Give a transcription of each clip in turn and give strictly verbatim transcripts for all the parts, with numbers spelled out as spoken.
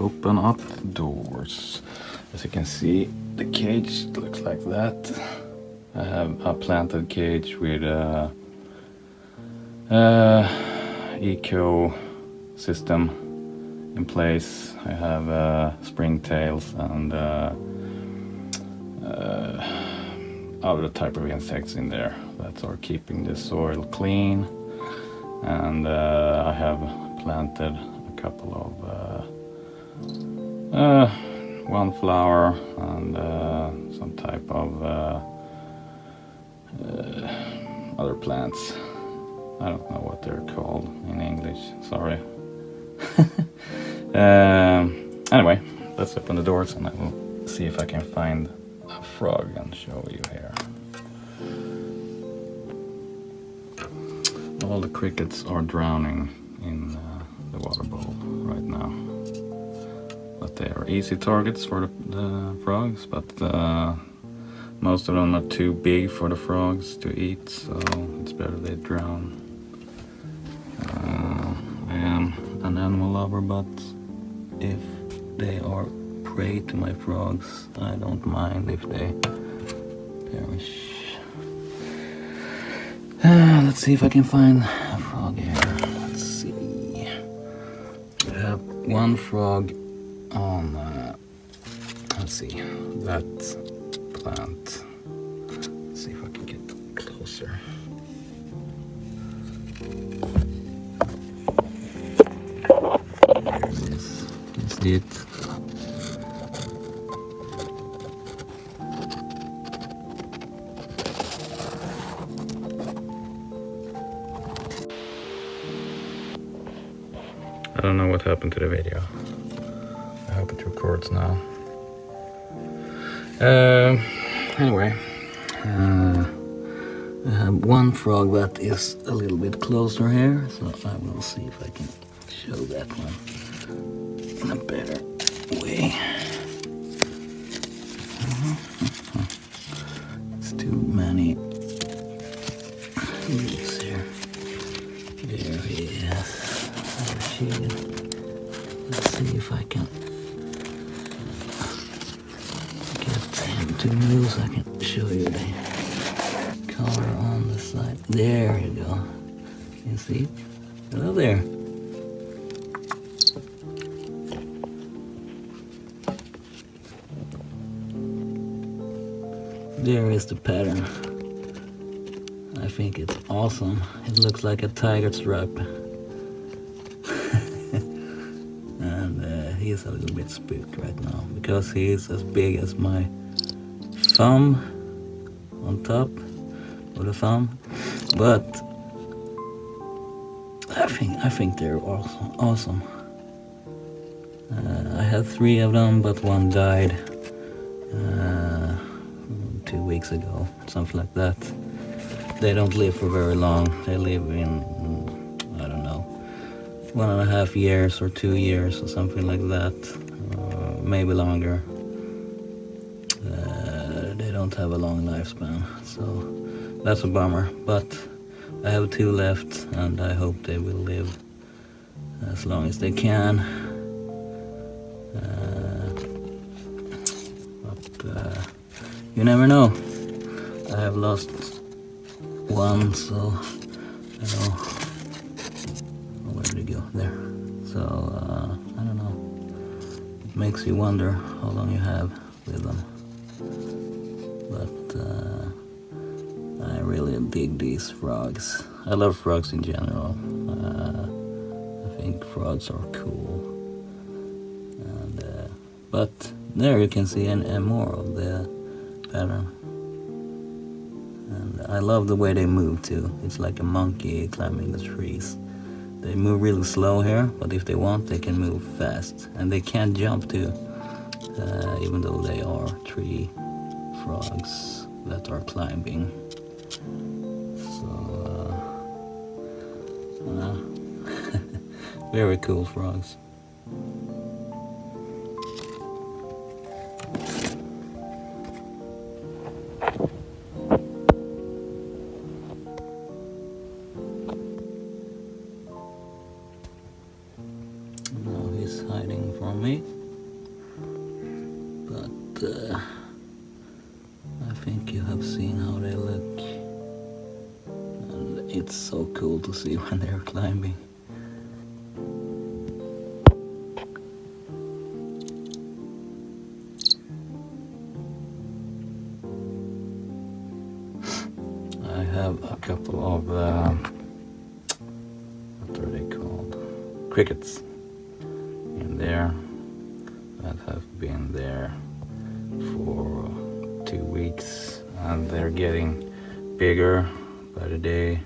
open up doors. As you can see, the cage looks like that. I have a planted cage with a, a eco system in place. I have uh, springtails and uh, uh, other type of insects in there that are keeping the soil clean. And uh, I have planted a couple of uh, uh, one flower and uh, some type of uh, uh, other plants. I don't know what they're called in English, sorry. um, anyway, let's open the doors and I will see if I can find a frog and show you here. All the crickets are drowning in uh, the water bowl right now. But they are easy targets for the, the frogs, but uh, most of them are too big for the frogs to eat, so it's better they drown. Uh, I am an animal lover, but if they are prey to my frogs, I don't mind if they perish. Uh, let's see if I can find a frog here. Let's see. I have one frog on, uh, let's see, that plant. Let's see if I can get closer. There it is. Can you see it? I don't know what happened to the video. I hope it records now. Uh, anyway, uh, I have one frog that is a little bit closer here, so I will see if I can show that one in a better way. It's too many leaves here. There he is. Let's see if I can get him to move so I can show you the color on the side. There you go. You see? Hello there. There is the pattern. I think it's awesome. It looks like a tiger stripe. He's a little bit spooked right now because he is as big as my thumb on top of the thumb, but I think I think they're awesome. Awesome. Uh, I had three of them, but one died uh, two weeks ago, something like that. They don't live for very long. They live in one and a half years or two years or something like that, uh, maybe longer. Uh, they don't have a long lifespan, so that's a bummer, but I have two left and I hope they will live as long as they can. Uh, but uh, you never know. I have lost one, so I don't know. There, so uh, I don't know. It makes you wonder how long you have with them. But uh, I really dig these frogs. I love frogs in general. Uh, I think frogs are cool. And, uh, but there you can see an, an more of the pattern. And I love the way they move too. It's like a monkey climbing the trees. They move really slow here, but if they want, they can move fast. And they can jump too, uh, even though they are tree frogs that are climbing. So, uh, uh, very cool frogs. me, but uh, I think you have seen how they look, and it's so cool to see when they're climbing. I have a couple of uh, what are they called? Crickets in there that have been there for two weeks, and they're getting bigger by the day,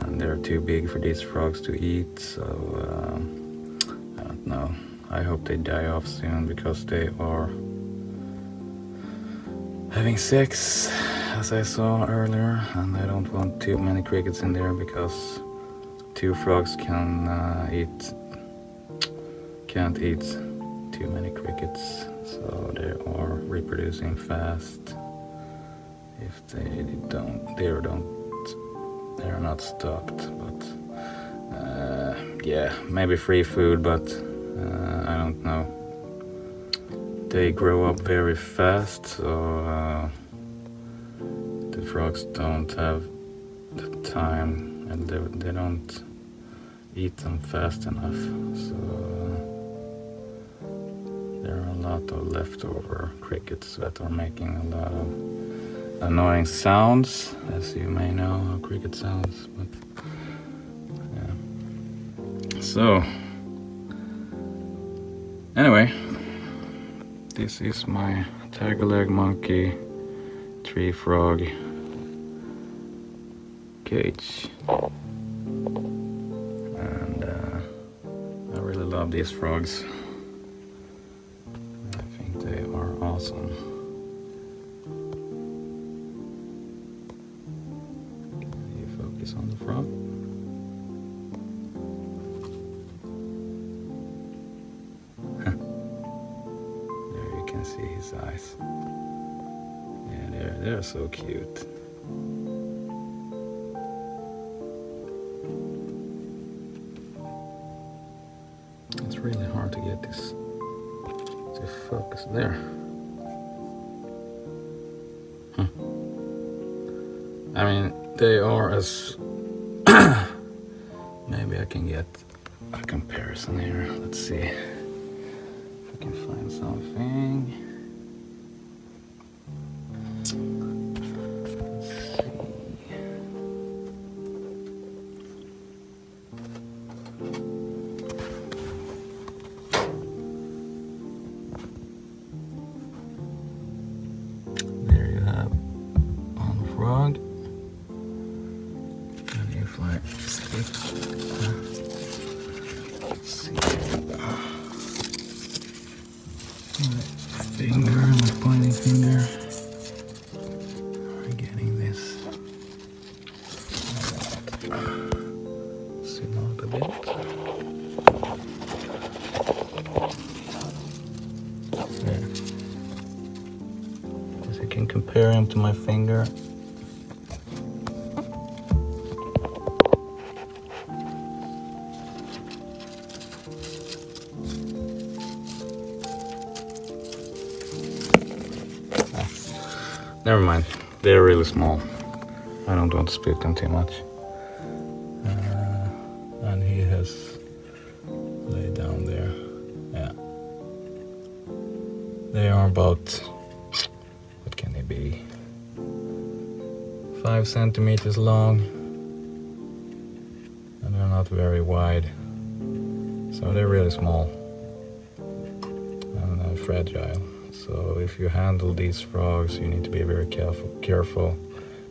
and they're too big for these frogs to eat, so um, I don't know. I hope they die off soon because they are having sex, as I saw earlier, and I don't want too many crickets in there because two frogs can uh, eat can't eat too many crickets, so they are reproducing fast. If they don't, they don't, they are not stopped. But uh, yeah, maybe free food, but uh, I don't know. They grow up very fast, so uh, the frogs don't have the time, and they, they don't eat them fast enough. So. There are a lot of leftover crickets that are making a lot of annoying sounds, as you may know how cricket sounds, but yeah. So anyway, this is my tigerleg monkey tree frog cage, and uh, I really love these frogs. They are awesome. Can you focus on the frog? There you can see his eyes. Yeah, they're, they're so cute. It's really hard to get this to focus there. Huh. I mean, they are as maybe I can get a comparison here. Let's see if I can find something. Let's see. Let's see. My finger, my pointing finger. We're getting this. Zoom out a bit. There. As I can compare him to my finger. Never mind, they're really small. I don't want to split them too much. Uh, and he has laid down there. Yeah. They are about, what can they be? Five centimeters long. And they're not very wide. So they're really small. And uh, fragile. So if you handle these frogs, you need to be very careful, careful,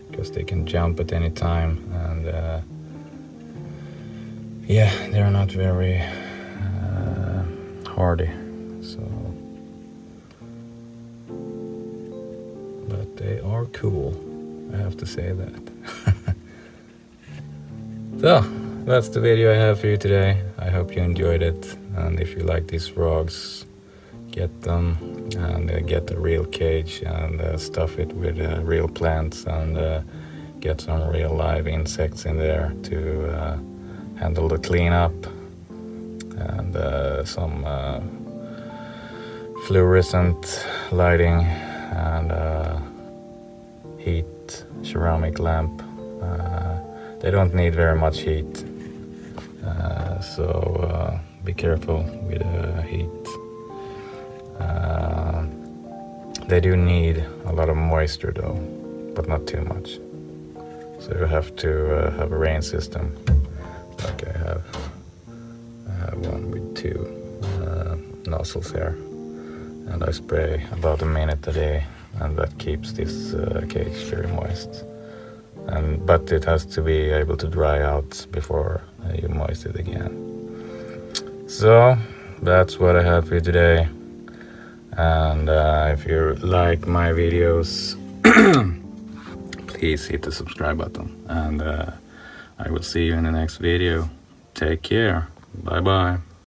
because they can jump at any time, and uh, yeah, they're not very uh, hardy. So, but they are cool. I have to say that. So that's the video I have for you today. I hope you enjoyed it, and if you like these frogs, get them and uh, get a real cage and uh, stuff it with uh, real plants, and uh, get some real live insects in there to uh, handle the cleanup, and uh, some uh, fluorescent lighting and uh, heat ceramic lamp. Uh, they don't need very much heat, uh, so uh, be careful with the uh, heat. Uh, they do need a lot of moisture though, but not too much. So you have to uh, have a rain system like I have. I have one with two uh, nozzles here, and I spray about a minute a day, and that keeps this uh, cage very moist. And but it has to be able to dry out before you moist it again. So that's what I have for you today. And uh, if you like my videos, please hit the subscribe button, and uh, I will see you in the next video. Take care. Bye bye.